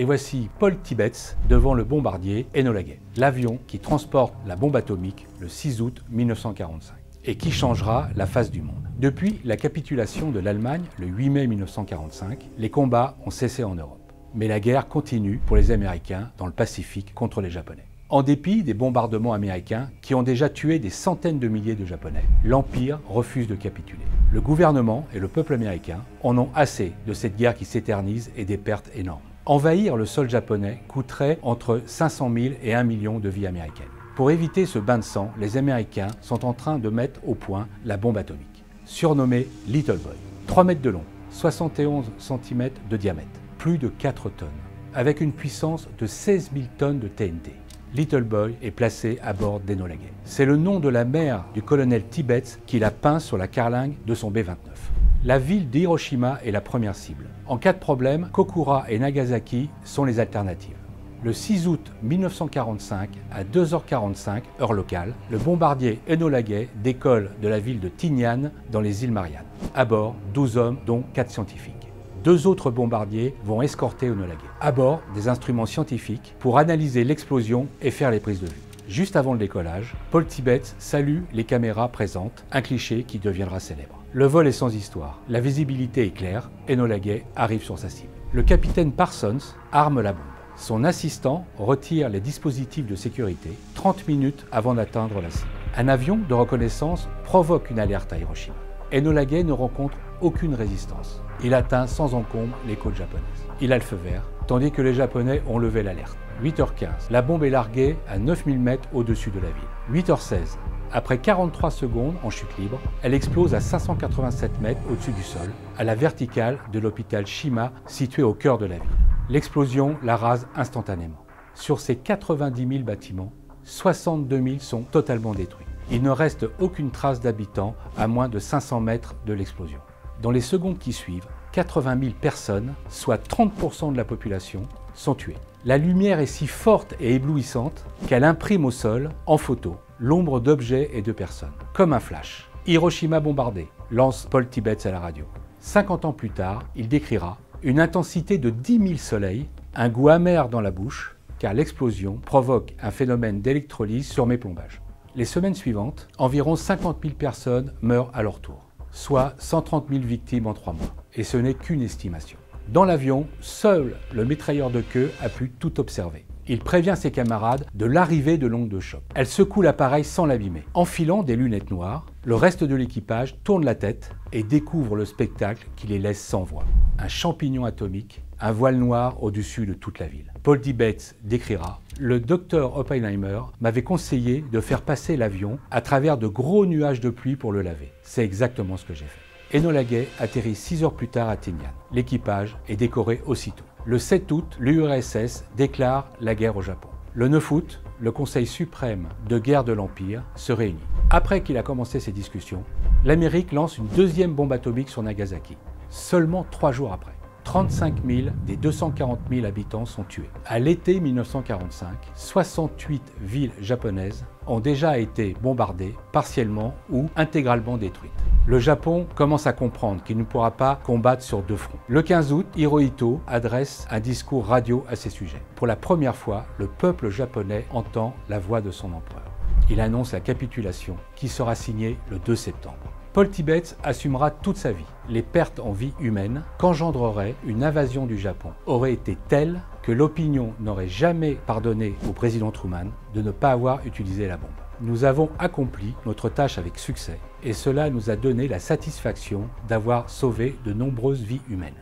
Et voici Paul Tibbets devant le bombardier Enola Gay, l'avion qui transporte la bombe atomique le 6 août 1945 et qui changera la face du monde. Depuis la capitulation de l'Allemagne le 8 mai 1945, les combats ont cessé en Europe. Mais la guerre continue pour les Américains dans le Pacifique contre les Japonais. En dépit des bombardements américains qui ont déjà tué des centaines de milliers de Japonais, l'Empire refuse de capituler. Le gouvernement et le peuple américain en ont assez de cette guerre qui s'éternise et des pertes énormes. Envahir le sol japonais coûterait entre 500 000 et 1 million de vies américaines. Pour éviter ce bain de sang, les Américains sont en train de mettre au point la bombe atomique, surnommé Little Boy. 3 mètres de long, 71 cm de diamètre, plus de 4 tonnes, avec une puissance de 16 000 tonnes de TNT. Little Boy est placé à bord d'Enola Gay. C'est le nom de la mère du colonel Tibbets qui l'a peint sur la carlingue de son B-29. La ville d'Hiroshima est la première cible. En cas de problème, Kokura et Nagasaki sont les alternatives. Le 6 août 1945, à 2h45, heure locale, le bombardier Enola Gay décolle de la ville de Tinian dans les îles Mariannes. À bord, 12 hommes, dont 4 scientifiques. 2 autres bombardiers vont escorter Enola Gay. À bord, des instruments scientifiques pour analyser l'explosion et faire les prises de vue. Juste avant le décollage, Paul Tibbets salue les caméras présentes, un cliché qui deviendra célèbre. Le vol est sans histoire, la visibilité est claire, Enola Gay arrive sur sa cible. Le capitaine Parsons arme la bombe. Son assistant retire les dispositifs de sécurité 30 minutes avant d'atteindre la cible. Un avion de reconnaissance provoque une alerte à Hiroshima. Enola Gay ne rencontre aucune résistance. Il atteint sans encombre les côtes japonaises. Il a le feu vert, tandis que les Japonais ont levé l'alerte. 8h15, la bombe est larguée à 9000 mètres au-dessus de la ville. 8h16, après 43 secondes en chute libre, elle explose à 587 mètres au-dessus du sol, à la verticale de l'hôpital Shima, situé au cœur de la ville. L'explosion la rase instantanément. Sur ces 90 000 bâtiments, 62 000 sont totalement détruits. Il ne reste aucune trace d'habitants à moins de 500 mètres de l'explosion. Dans les secondes qui suivent, 80 000 personnes, soit 30% de la population, sont tuées. La lumière est si forte et éblouissante qu'elle imprime au sol, en photo, l'ombre d'objets et de personnes, comme un flash. Hiroshima bombardée, lance Paul Tibbets à la radio. 50 ans plus tard, il décrira une intensité de 10 000 soleils, un goût amer dans la bouche, car l'explosion provoque un phénomène d'électrolyse sur mes plombages. Les semaines suivantes, environ 50 000 personnes meurent à leur tour, soit 130 000 victimes en 3 mois. Et ce n'est qu'une estimation. Dans l'avion, seul le mitrailleur de queue a pu tout observer. Il prévient ses camarades de l'arrivée de l'onde de choc. Elle secoue l'appareil sans l'abîmer. Enfilant des lunettes noires, le reste de l'équipage tourne la tête et découvre le spectacle qui les laisse sans voix. Un champignon atomique, un voile noir au-dessus de toute la ville. Paul Tibbets décrira « Le docteur Oppenheimer m'avait conseillé de faire passer l'avion à travers de gros nuages de pluie pour le laver. C'est exactement ce que j'ai fait. » Enola Gay atterrit 6 heures plus tard à Tinian. L'équipage est décoré aussitôt. Le 7 août, l'URSS déclare la guerre au Japon. Le 9 août, le Conseil suprême de guerre de l'Empire se réunit. Après qu'il a commencé ses discussions, l'Amérique lance une deuxième bombe atomique sur Nagasaki. Seulement 3 jours après, 35 000 des 240 000 habitants sont tués. À l'été 1945, 68 villes japonaises ont déjà été bombardées, partiellement ou intégralement détruites. Le Japon commence à comprendre qu'il ne pourra pas combattre sur 2 fronts. Le 15 août, Hirohito adresse un discours radio à ces sujets. Pour la première fois, le peuple japonais entend la voix de son empereur. Il annonce la capitulation qui sera signée le 2 septembre. Paul Tibbets assumera toute sa vie. Les pertes en vie humaine qu'engendrerait une invasion du Japon auraient été telles que l'opinion n'aurait jamais pardonné au président Truman de ne pas avoir utilisé la bombe. Nous avons accompli notre tâche avec succès et cela nous a donné la satisfaction d'avoir sauvé de nombreuses vies humaines.